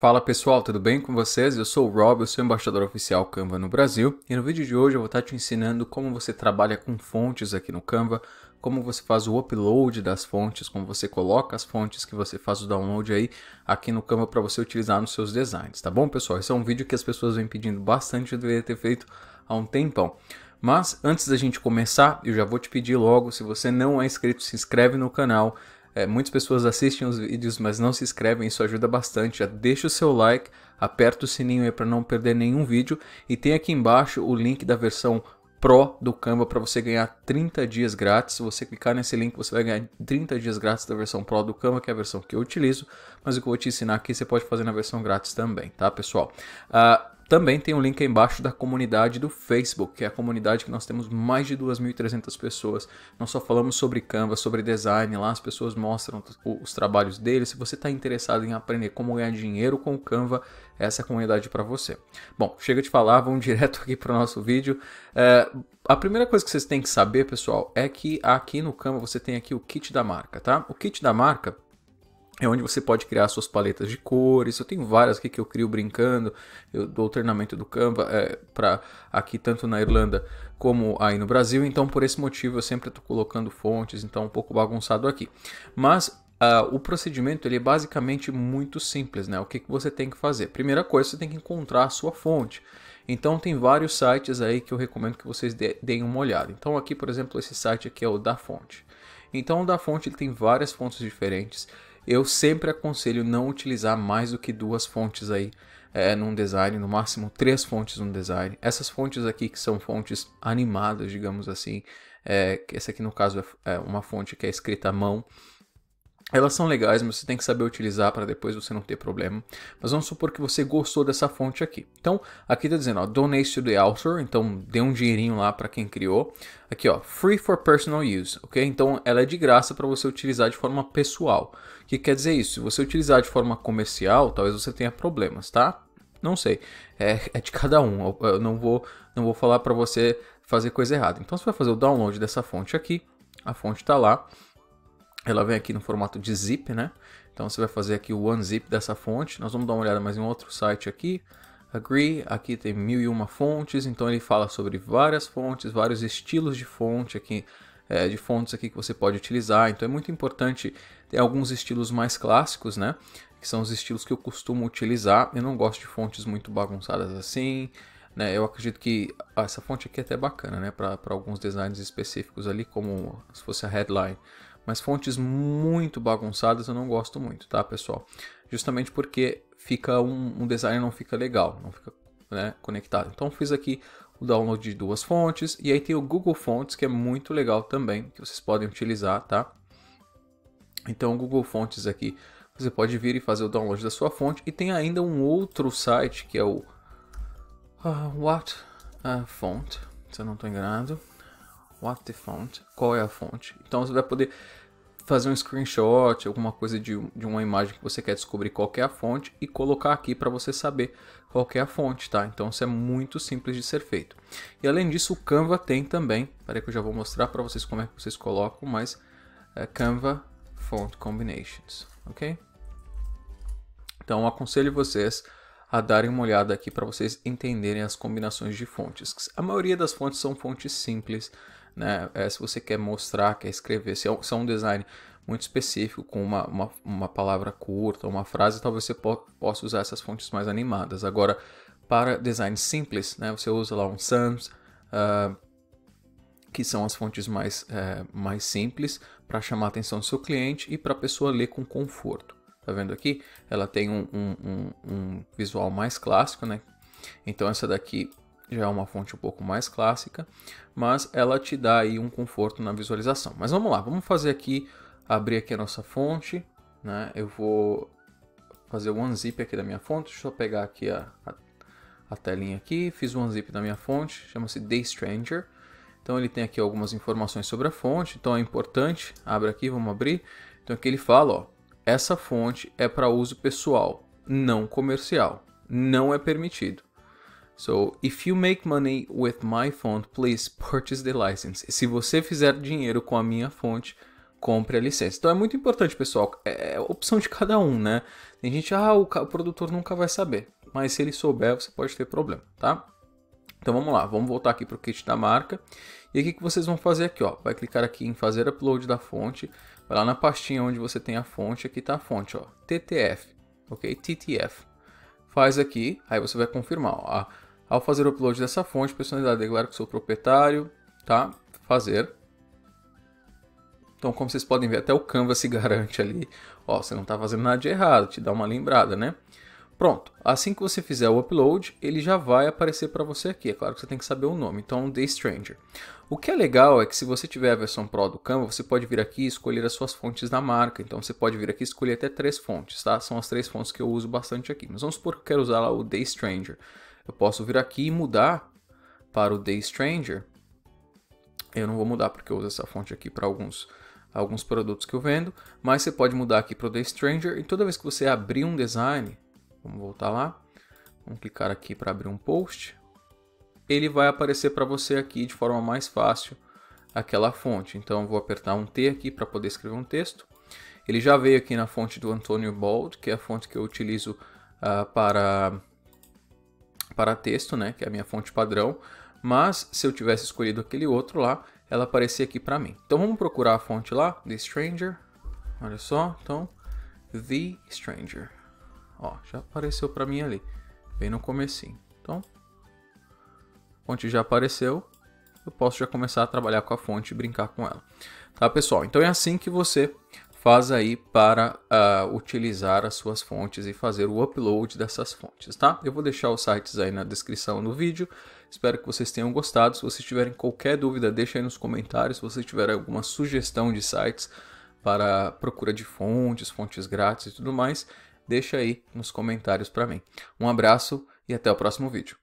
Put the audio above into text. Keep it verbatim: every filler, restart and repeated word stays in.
Fala pessoal, tudo bem com vocês? Eu sou o Rob, eu sou embaixador oficial Canva no Brasil e no vídeo de hoje eu vou estar te ensinando como você trabalha com fontes aqui no Canva, como você faz o upload das fontes, como você coloca as fontes que você faz o download aí aqui no Canva para você utilizar nos seus designs, tá bom pessoal? Esse é um vídeo que as pessoas vêm pedindo bastante, eu deveria ter feito há um tempão. Mas antes da gente começar, eu já vou te pedir logo, se você não é inscrito, se inscreve no canal. É, muitas pessoas assistem os vídeos, mas não se inscrevem, isso ajuda bastante. Já deixa o seu like, aperta o sininho aí para não perder nenhum vídeo. E tem aqui embaixo o link da versão Pro do Canva para você ganhar trinta dias grátis. Se você clicar nesse link, você vai ganhar trinta dias grátis da versão Pro do Canva, que é a versão que eu utilizo. Mas o que eu vou te ensinar aqui, você pode fazer na versão grátis também, tá pessoal? Uh, Também tem um link aí embaixo da comunidade do Facebook, que é a comunidade que nós temos mais de duas mil e trezentas pessoas. Nós só falamos sobre Canva, sobre design lá, as pessoas mostram os trabalhos deles. Se você está interessado em aprender como ganhar dinheiro com o Canva, essa é a comunidade para você. Bom, chega de falar, vamos direto aqui para o nosso vídeo. É, a primeira coisa que vocês têm que saber, pessoal, é que aqui no Canva você tem aqui o kit da marca, tá? O kit da marca é onde você pode criar suas paletas de cores. Eu tenho várias aqui que eu crio brincando. Eu dou o treinamento do Canva é, para aqui tanto na Irlanda como aí no Brasil. Então por esse motivo eu sempre estou colocando fontes. Então um pouco bagunçado aqui. Mas uh, o procedimento ele é basicamente muito simples, né? O que, que você tem que fazer? Primeira coisa, você tem que encontrar a sua fonte. Então tem vários sites aí que eu recomendo que vocês de deem uma olhada. Então aqui por exemplo esse site aqui é o Da Fonte. Então o Da Fonte ele tem várias fontes diferentes. Eu sempre aconselho não utilizar mais do que duas fontes aí é, num design, no máximo três fontes num design. Essas fontes aqui que são fontes animadas, digamos assim, é, essa aqui no caso é uma fonte que é escrita à mão. Elas são legais, mas você tem que saber utilizar para depois você não ter problema. Mas vamos supor que você gostou dessa fonte aqui. Então, aqui está dizendo, ó, donate to the author. Então, dê um dinheirinho lá para quem criou. Aqui, ó, free for personal use, ok? Então, ela é de graça para você utilizar de forma pessoal. O que quer dizer isso? Se você utilizar de forma comercial, talvez você tenha problemas, tá? Não sei. É, é de cada um. Eu não vou, não vou falar para você fazer coisa errada. Então, você vai fazer o download dessa fonte aqui. A fonte está lá. Ela vem aqui no formato de zip, né? Então você vai fazer aqui o unzip dessa fonte. Nós vamos dar uma olhada mais em outro site aqui. Agree, aqui tem mil e uma fontes. Então ele fala sobre várias fontes, vários estilos de fonte aqui, é, de fontes aqui que você pode utilizar. Então é muito importante ter alguns estilos mais clássicos, né? Que são os estilos que eu costumo utilizar. Eu não gosto de fontes muito bagunçadas assim. Eu acredito que essa fonte aqui é até bacana, né? Para alguns designs específicos ali, como se fosse a headline. Mas fontes muito bagunçadas eu não gosto muito, tá, pessoal? Justamente porque fica um, um design não fica legal, não fica, né, conectado. Então fiz aqui o download de duas fontes. E aí tem o Google Fonts, que é muito legal também, que vocês podem utilizar, tá? Então o Google Fonts aqui, você pode vir e fazer o download da sua fonte. E tem ainda um outro site, que é o... Uh, what a font, se eu não estou enganado, what the font, qual é a fonte. Então você vai poder fazer um screenshot, alguma coisa de, de uma imagem que você quer descobrir qual que é a fonte e colocar aqui para você saber qual que é a fonte, tá? Então isso é muito simples de ser feito. E além disso o Canva tem também, peraí que eu já vou mostrar para vocês como é que vocês colocam, mas é Canva Font Combinations, ok? Então eu aconselho vocês a darem uma olhada aqui para vocês entenderem as combinações de fontes. A maioria das fontes são fontes simples, né? É, se você quer mostrar, quer escrever, se é um design muito específico, com uma, uma, uma palavra curta, uma frase, talvez você po possa usar essas fontes mais animadas. Agora, para designs simples, né? Você usa lá um sans, uh, que são as fontes mais, é, mais simples, para chamar a atenção do seu cliente e para a pessoa ler com conforto. Tá vendo aqui? Ela tem um, um, um, um visual mais clássico, né? Então essa daqui já é uma fonte um pouco mais clássica, mas ela te dá aí um conforto na visualização. Mas vamos lá, vamos fazer aqui, abrir aqui a nossa fonte, né? Eu vou fazer o unzip aqui da minha fonte, deixa eu pegar aqui a, a, a telinha aqui, fiz o unzip da minha fonte, chama-se The Stranger. Então ele tem aqui algumas informações sobre a fonte, então é importante, abre aqui, vamos abrir. Então aqui ele fala, ó, essa fonte é para uso pessoal, não comercial. Não é permitido. So, if you make money with my font, please purchase the license. Se você fizer dinheiro com a minha fonte, compre a licença. Então é muito importante, pessoal. É a opção de cada um, né? Tem gente, ah, o, o produtor nunca vai saber. Mas se ele souber, você pode ter problema, tá? Então vamos lá, vamos voltar aqui para o kit da marca. E aqui que vocês vão fazer aqui, ó. Vai clicar aqui em fazer upload da fonte. Vai lá na pastinha onde você tem a fonte. Aqui está a fonte, ó. T T F, ok? T T F. Faz aqui, aí você vai confirmar, ó. Ao fazer o upload dessa fonte, personalidade, declara que sou proprietário, tá? Fazer. Então, como vocês podem ver, até o Canva se garante ali. Ó, você não está fazendo nada de errado, te dá uma lembrada, né? Pronto, assim que você fizer o upload, ele já vai aparecer para você aqui. É claro que você tem que saber o nome, então The Stranger. O que é legal é que se você tiver a versão Pro do Canva, você pode vir aqui e escolher as suas fontes da marca. Então você pode vir aqui e escolher até três fontes, tá? São as três fontes que eu uso bastante aqui. Mas vamos supor que eu quero usar lá o The Stranger. Eu posso vir aqui e mudar para o The Stranger. Eu não vou mudar porque eu uso essa fonte aqui para alguns... alguns produtos que eu vendo. Mas você pode mudar aqui para o The Stranger. E toda vez que você abrir um design... Vamos voltar lá, vamos clicar aqui para abrir um post. Ele vai aparecer para você aqui de forma mais fácil aquela fonte. Então vou apertar um T aqui para poder escrever um texto. Ele já veio aqui na fonte do Antonio Bold, que é a fonte que eu utilizo uh, para, para texto, né? Que é a minha fonte padrão. Mas se eu tivesse escolhido aquele outro lá, ela aparecia aqui para mim. Então vamos procurar a fonte lá, The Stranger. Olha só, então, The Stranger. Ó, já apareceu para mim ali, bem no comecinho. Então, a fonte já apareceu, eu posso já começar a trabalhar com a fonte e brincar com ela. Tá, pessoal? Então é assim que você faz aí para uh, utilizar as suas fontes e fazer o upload dessas fontes, tá? Eu vou deixar os sites aí na descrição do vídeo. Espero que vocês tenham gostado. Se vocês tiverem qualquer dúvida, deixa aí nos comentários. Se vocês tiverem alguma sugestão de sites para procura de fontes, fontes grátis e tudo mais... Deixa aí nos comentários para mim. Um abraço e até o próximo vídeo.